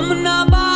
I'm not.